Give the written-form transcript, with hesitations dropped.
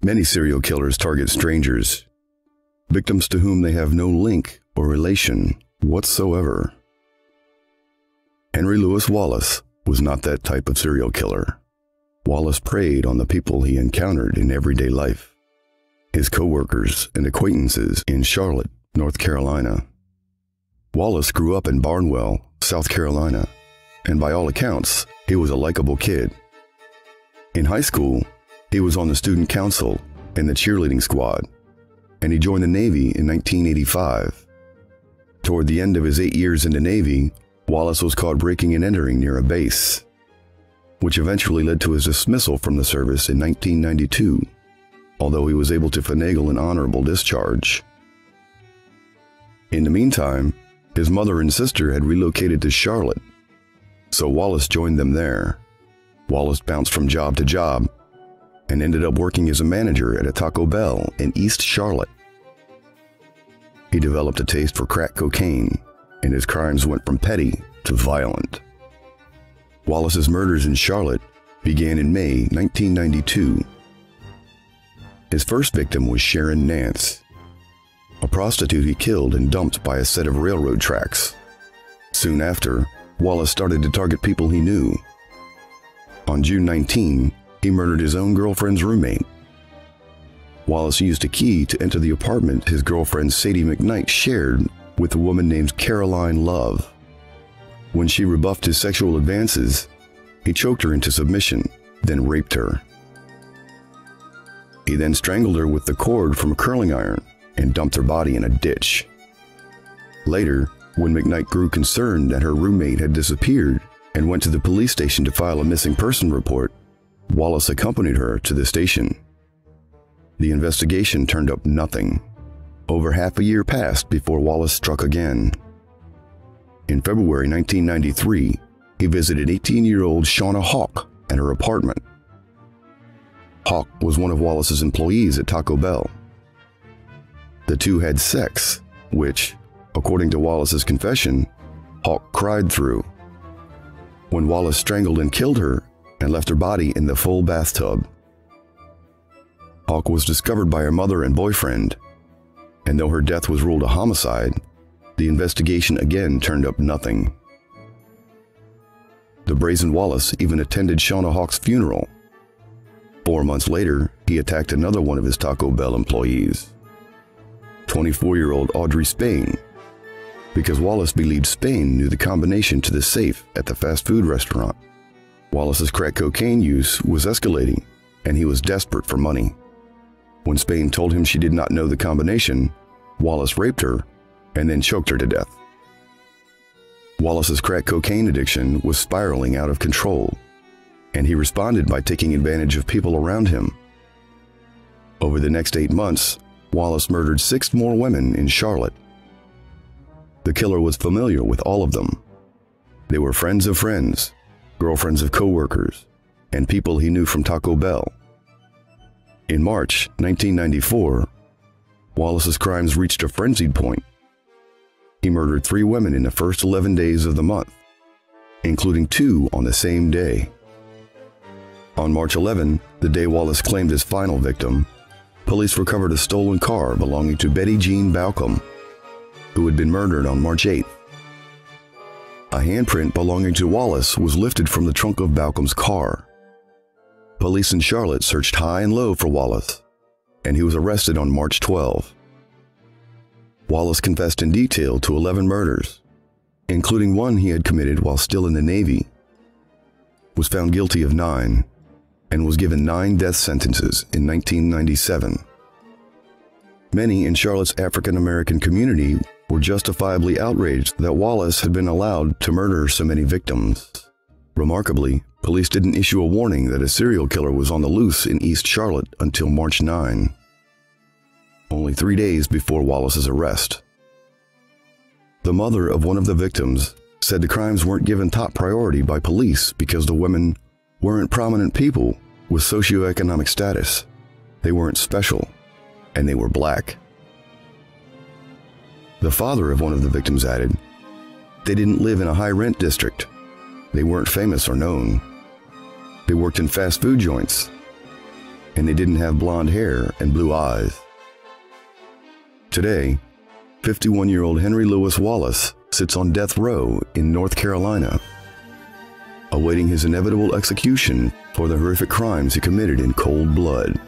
Many serial killers target strangers, victims to whom they have no link or relation whatsoever. Henry Louis Wallace was not that type of serial killer. Wallace preyed on the people he encountered in everyday life, his co-workers and acquaintances in Charlotte, North Carolina. Wallace grew up in Barnwell, South Carolina, and by all accounts, he was a likable kid. In high school, he was on the student council and the cheerleading squad, and he joined the Navy in 1985. Toward the end of his 8 years in the Navy, Wallace was caught breaking and entering near a base, which eventually led to his dismissal from the service in 1992, although he was able to finagle an honorable discharge. In the meantime, his mother and sister had relocated to Charlotte, so Wallace joined them there. Wallace bounced from job to job and ended up working as a manager at a Taco Bell in East Charlotte. He developed a taste for crack cocaine, and his crimes went from petty to violent. Wallace's murders in Charlotte began in May 1992. His first victim was Sharon Nance, a prostitute he killed and dumped by a set of railroad tracks. Soon after, Wallace started to target people he knew. On June 19, he murdered his own girlfriend's roommate. Wallace used a key to enter the apartment his girlfriend Sadie McKnight shared with a woman named Caroline Love. When she rebuffed his sexual advances, he choked her into submission, then raped her. He then strangled her with the cord from a curling iron and dumped her body in a ditch. Later, when McKnight grew concerned that her roommate had disappeared and went to the police station to file a missing person report, Wallace accompanied her to the station. The investigation turned up nothing. Over half a year passed before Wallace struck again. In February 1993, he visited 18-year-old Shawna Hawk at her apartment. Hawk was one of Wallace's employees at Taco Bell. The two had sex, which, according to Wallace's confession, Hawk cried through. When Wallace strangled and killed her and left her body in the full bathtub. Hawk was discovered by her mother and boyfriend, and though her death was ruled a homicide, the investigation again turned up nothing. The brazen Wallace even attended Shawna Hawk's funeral. 4 months later, he attacked another one of his Taco Bell employees, 24-year-old Audrey Spain, because Wallace believed Spain knew the combination to the safe at the fast food restaurant. Wallace's crack cocaine use was escalating, and he was desperate for money. When Spain told him she did not know the combination, Wallace raped her and then choked her to death. Wallace's crack cocaine addiction was spiraling out of control, and he responded by taking advantage of people around him. Over the next 8 months, Wallace murdered 6 more women in Charlotte. The killer was familiar with all of them. They were friends of friends, girlfriends of co-workers, and people he knew from Taco Bell. In March 1994, Wallace's crimes reached a frenzied point. He murdered 3 women in the first 11 days of the month, including 2 on the same day. On March 11, the day Wallace claimed his final victim, police recovered a stolen car belonging to Betty Jean Balcom, who had been murdered on March 8. A handprint belonging to Wallace was lifted from the trunk of Balcom's car. Police in Charlotte searched high and low for Wallace, and he was arrested on March 12. Wallace confessed in detail to 11 murders, including one he had committed while still in the Navy, was found guilty of 9, and was given 9 death sentences in 1997. Many in Charlotte's African-American community were justifiably outraged that Wallace had been allowed to murder so many victims. Remarkably, police didn't issue a warning that a serial killer was on the loose in East Charlotte until March 9, only 3 days before Wallace's arrest. The mother of one of the victims said the crimes weren't given top priority by police because the women weren't prominent people with socioeconomic status. They weren't special, and they were black. The father of one of the victims added, they didn't live in a high-rent district. They weren't famous or known. They worked in fast food joints, and they didn't have blonde hair and blue eyes. Today, 51-year-old Henry Louis Wallace sits on death row in North Carolina, awaiting his inevitable execution for the horrific crimes he committed in cold blood.